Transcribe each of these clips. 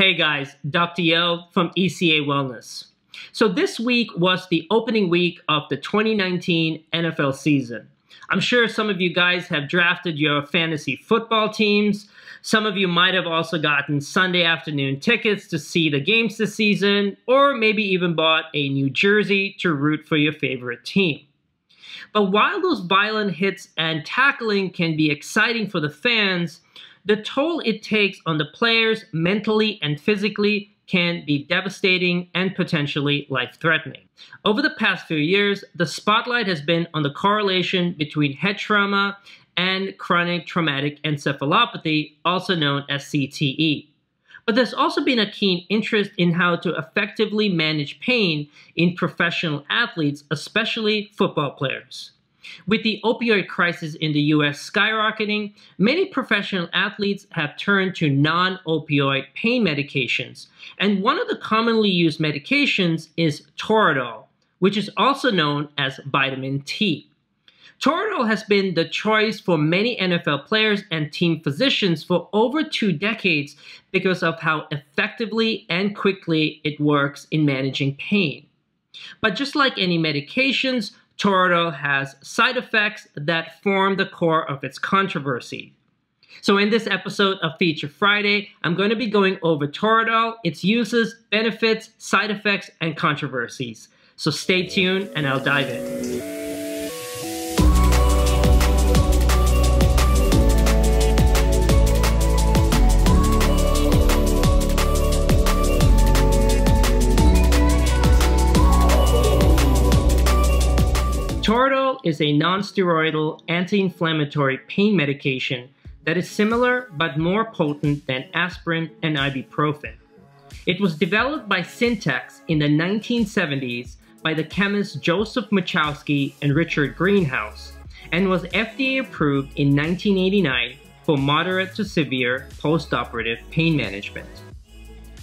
Hey guys, Dr. Yo from ECA Wellness. So this week was the opening week of the 2019 NFL season. I'm sure some of you guys have drafted your fantasy football teams. Some of you might have also gotten Sunday afternoon tickets to see the games this season, or maybe even bought a new jersey to root for your favorite team. But while those violent hits and tackling can be exciting for the fans, the toll it takes on the players mentally and physically can be devastating and potentially life-threatening. Over the past few years, the spotlight has been on the correlation between head trauma and chronic traumatic encephalopathy, also known as CTE. But there's also been a keen interest in how to effectively manage pain in professional athletes, especially football players. With the opioid crisis in the U.S. skyrocketing, many professional athletes have turned to non-opioid pain medications, and one of the commonly used medications is Toradol, which is also known as vitamin T. Toradol has been the choice for many NFL players and team physicians for over 2 decades because of how effectively and quickly it works in managing pain. But just like any medications, Toradol has side effects that form the core of its controversy. So in this episode of Feature Friday, I'm going to be going over Toradol, its uses, benefits, side effects, and controversies. So stay tuned and I'll dive in. Toradol is a non-steroidal anti-inflammatory pain medication that is similar but more potent than aspirin and ibuprofen. It was developed by Syntex in the 1970s by the chemists Joseph Machowski and Richard Greenhouse, and was FDA approved in 1989 for moderate to severe post-operative pain management.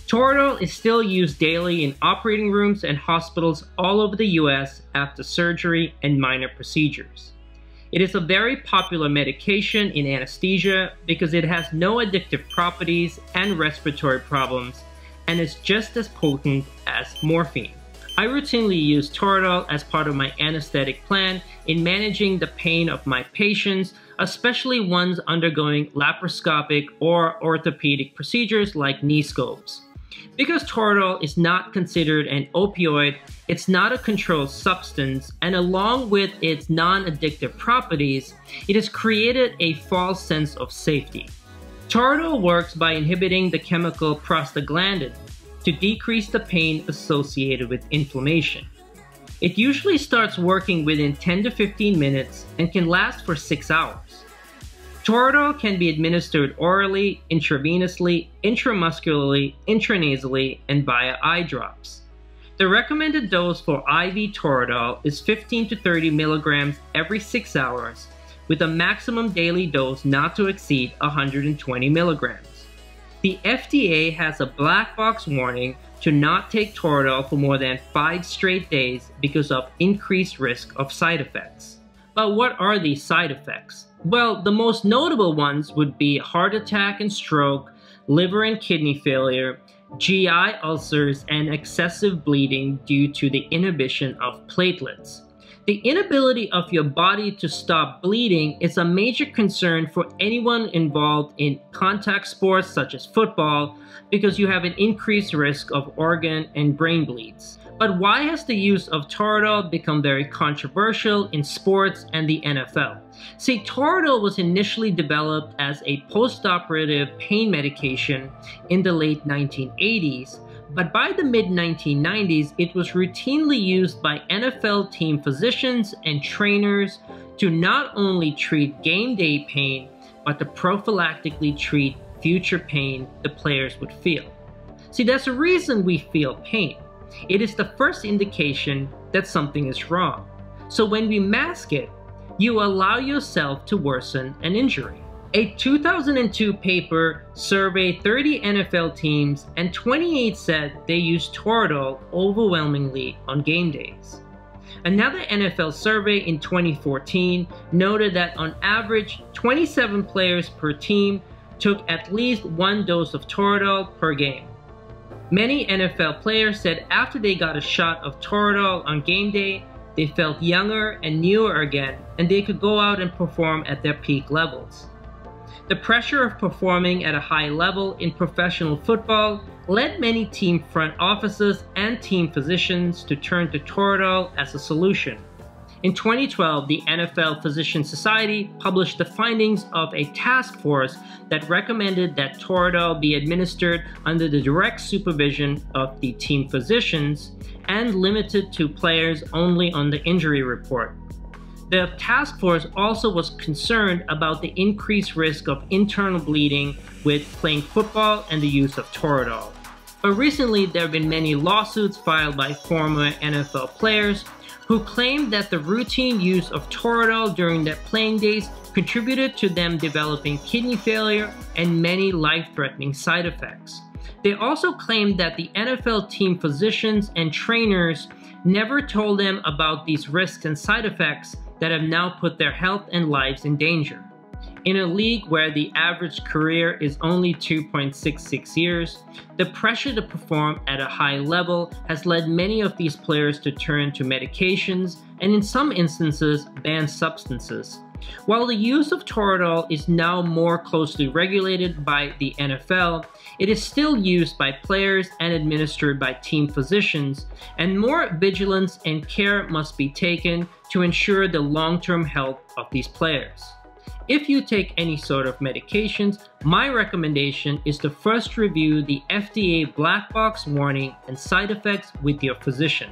Toradol is still used daily in operating rooms and hospitals all over the US after surgery and minor procedures. It is a very popular medication in anesthesia because it has no addictive properties and respiratory problems, and is just as potent as morphine. I routinely use Toradol as part of my anesthetic plan in managing the pain of my patients, especially ones undergoing laparoscopic or orthopedic procedures like knee scopes. Because Toradol is not considered an opioid, it's not a controlled substance, and along with its non-addictive properties, it has created a false sense of safety. Toradol works by inhibiting the chemical prostaglandin to decrease the pain associated with inflammation. It usually starts working within 10 to 15 minutes and can last for 6 hours. Toradol can be administered orally, intravenously, intramuscularly, intranasally, and via eye drops. The recommended dose for IV Toradol is 15 to 30 milligrams every 6 hours, with a maximum daily dose not to exceed 120 milligrams. The FDA has a black box warning to not take Toradol for more than 5 straight days because of increased risk of side effects. But what are these side effects? Well, the most notable ones would be heart attack and stroke, liver and kidney failure, GI ulcers, and excessive bleeding due to the inhibition of platelets. The inability of your body to stop bleeding is a major concern for anyone involved in contact sports such as football, because you have an increased risk of organ and brain bleeds. But why has the use of Toradol become very controversial in sports and the NFL? See, Toradol was initially developed as a post-operative pain medication in the late 1980s, but by the mid-1990s, it was routinely used by NFL team physicians and trainers to not only treat game day pain, but to prophylactically treat future pain the players would feel. See, that's a reason we feel pain. It is the first indication that something is wrong. So when we mask it, you allow yourself to worsen an injury. A 2002 paper surveyed 30 NFL teams, and 28 said they used Toradol overwhelmingly on game days. Another NFL survey in 2014 noted that on average, 27 players per team took at least 1 dose of Toradol per game, Many NFL players said after they got a shot of Toradol on game day, they felt younger and newer again, and they could go out and perform at their peak levels. The pressure of performing at a high level in professional football led many team front offices and team physicians to turn to Toradol as a solution. In 2012, the NFL Physician Society published the findings of a task force that recommended that Toradol be administered under the direct supervision of the team physicians and limited to players only on the injury report. The task force also was concerned about the increased risk of internal bleeding with playing football and the use of Toradol. But recently, there have been many lawsuits filed by former NFL players who claimed that the routine use of Toradol during their playing days contributed to them developing kidney failure and many life-threatening side effects. They also claimed that the NFL team physicians and trainers never told them about these risks and side effects that have now put their health and lives in danger. In a league where the average career is only 2.66 years, the pressure to perform at a high level has led many of these players to turn to medications and in some instances banned substances. While the use of Toradol is now more closely regulated by the NFL, it is still used by players and administered by team physicians, and more vigilance and care must be taken to ensure the long-term health of these players. If you take any sort of medications, my recommendation is to first review the FDA black box warning and side effects with your physician.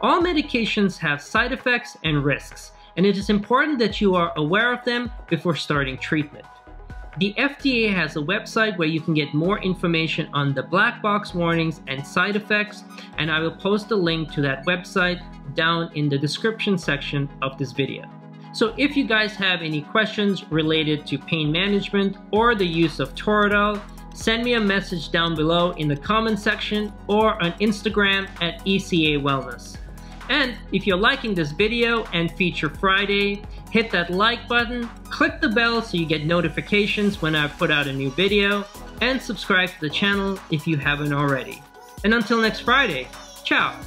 All medications have side effects and risks, and it is important that you are aware of them before starting treatment. The FDA has a website where you can get more information on the black box warnings and side effects, and I will post a link to that website down in the description section of this video. So if you guys have any questions related to pain management or the use of Toradol, send me a message down below in the comment section or on Instagram at ECA Wellness. And if you're liking this video and Feature Friday, hit that like button, click the bell so you get notifications when I put out a new video, and subscribe to the channel if you haven't already. And until next Friday, ciao!